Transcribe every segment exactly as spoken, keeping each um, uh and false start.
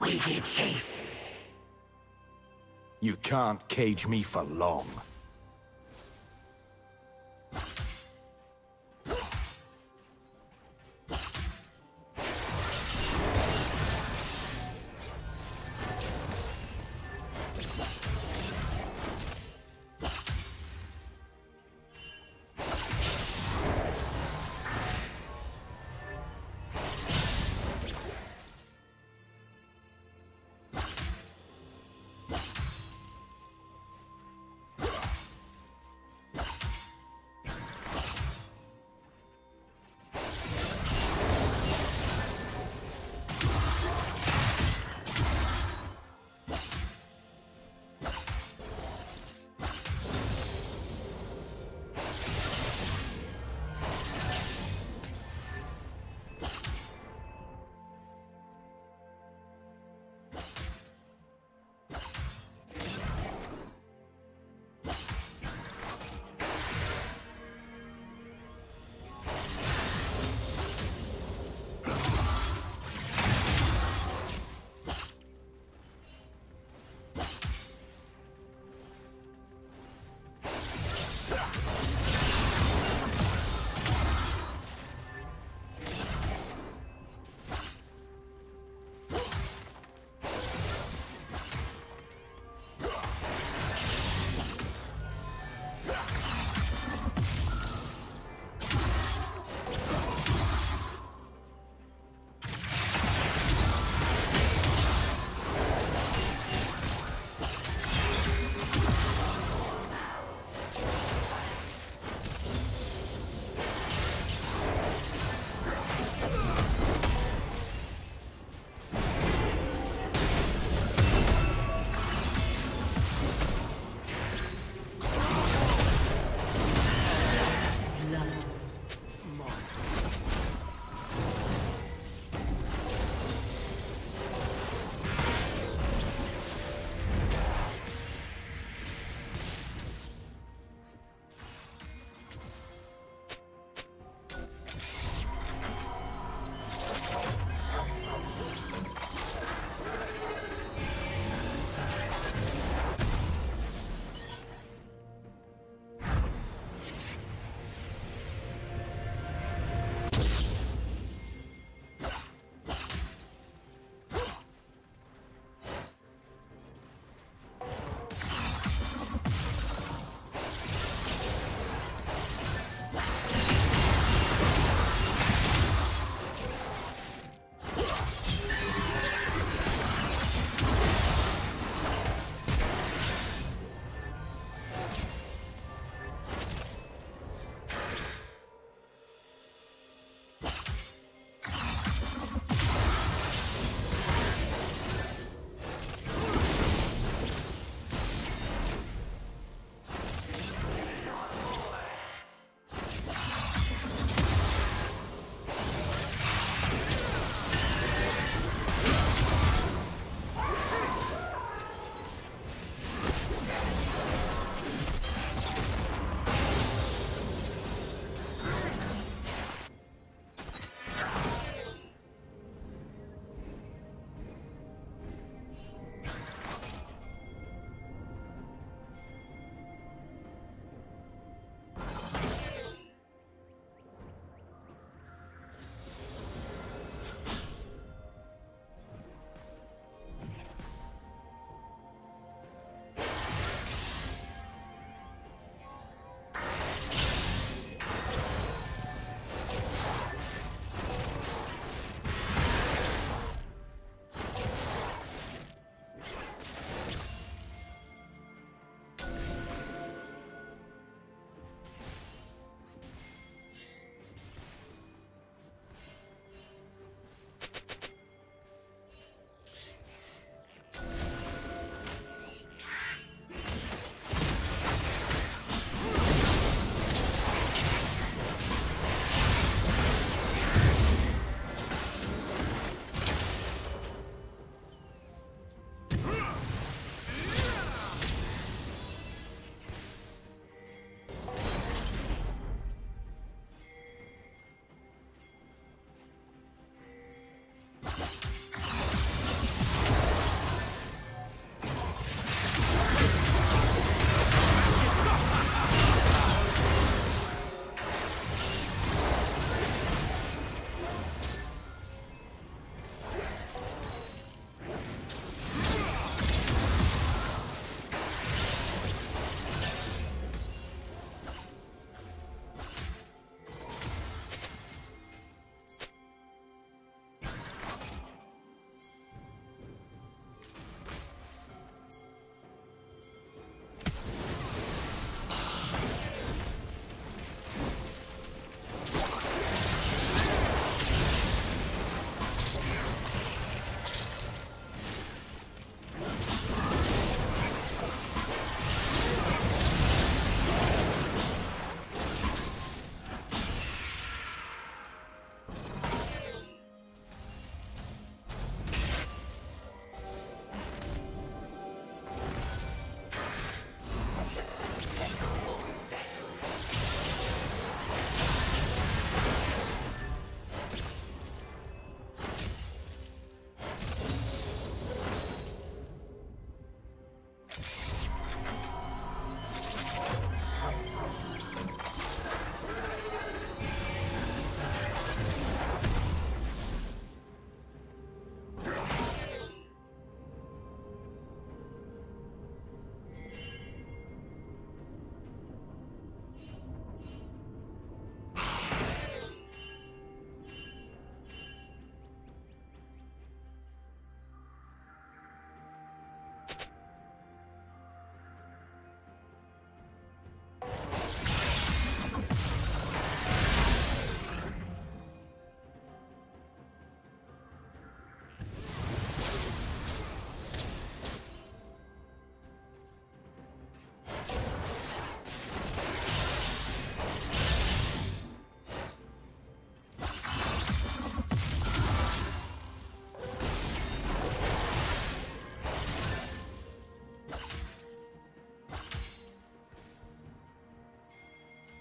We give chase. You can't cage me for long.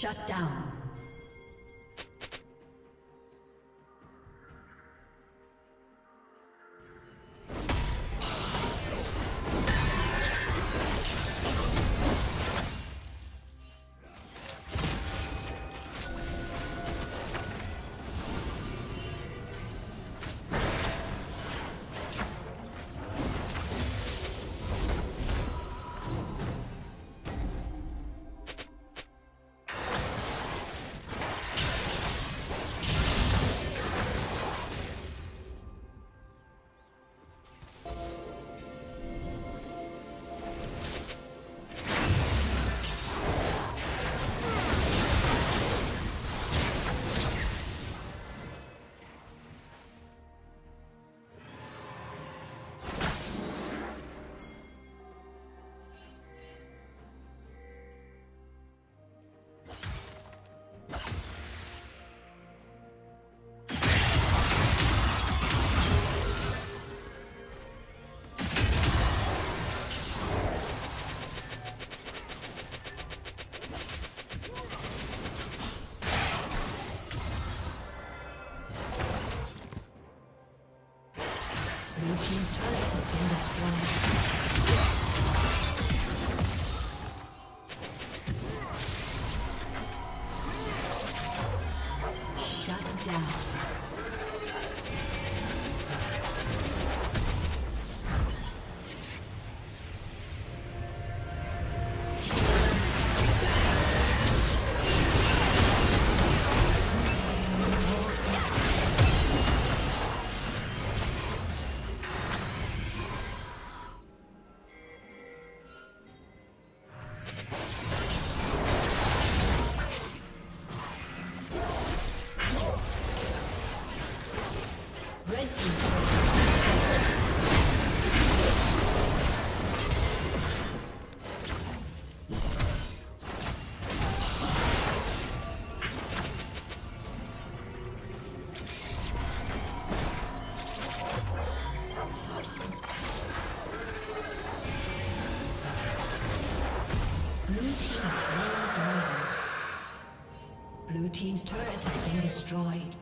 Shut down. Team's turret has been destroyed.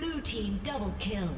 Blue team double kill.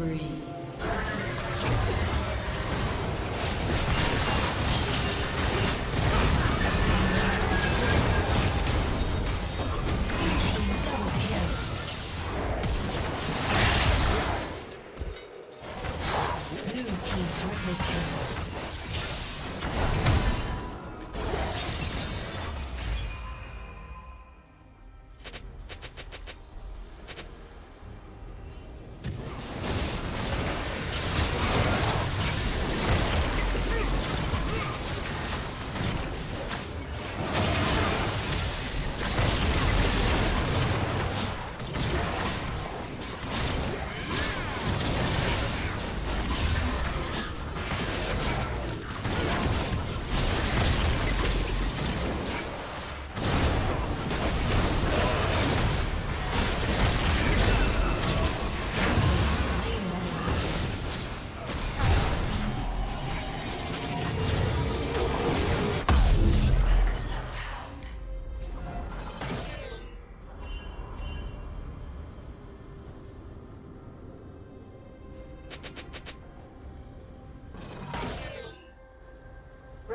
spree. The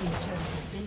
His turret has been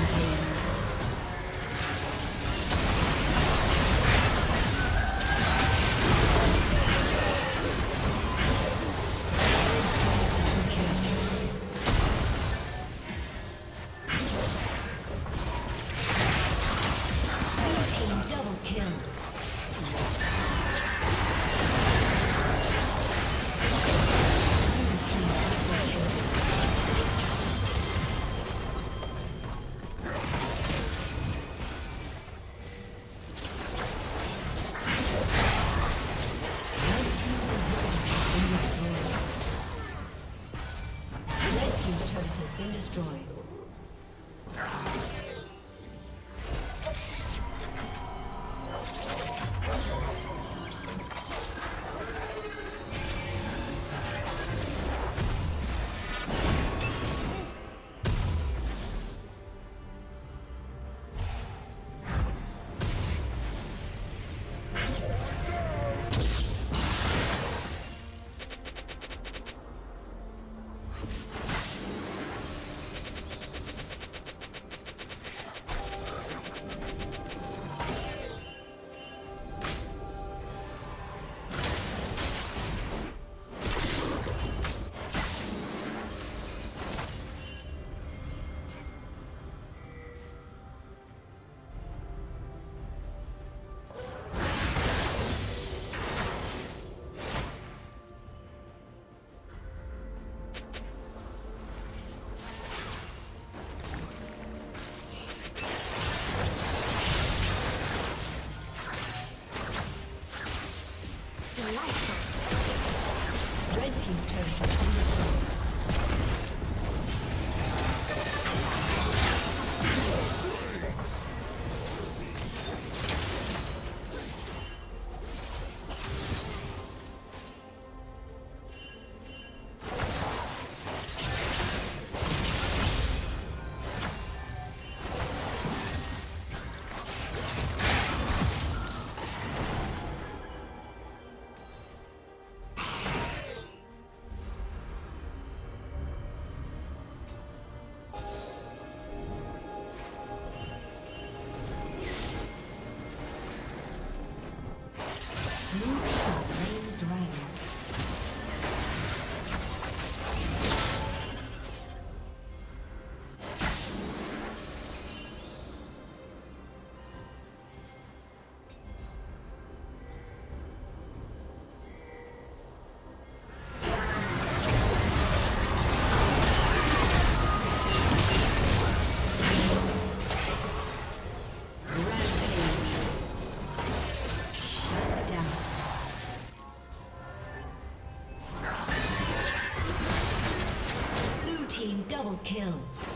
Okay. Kill.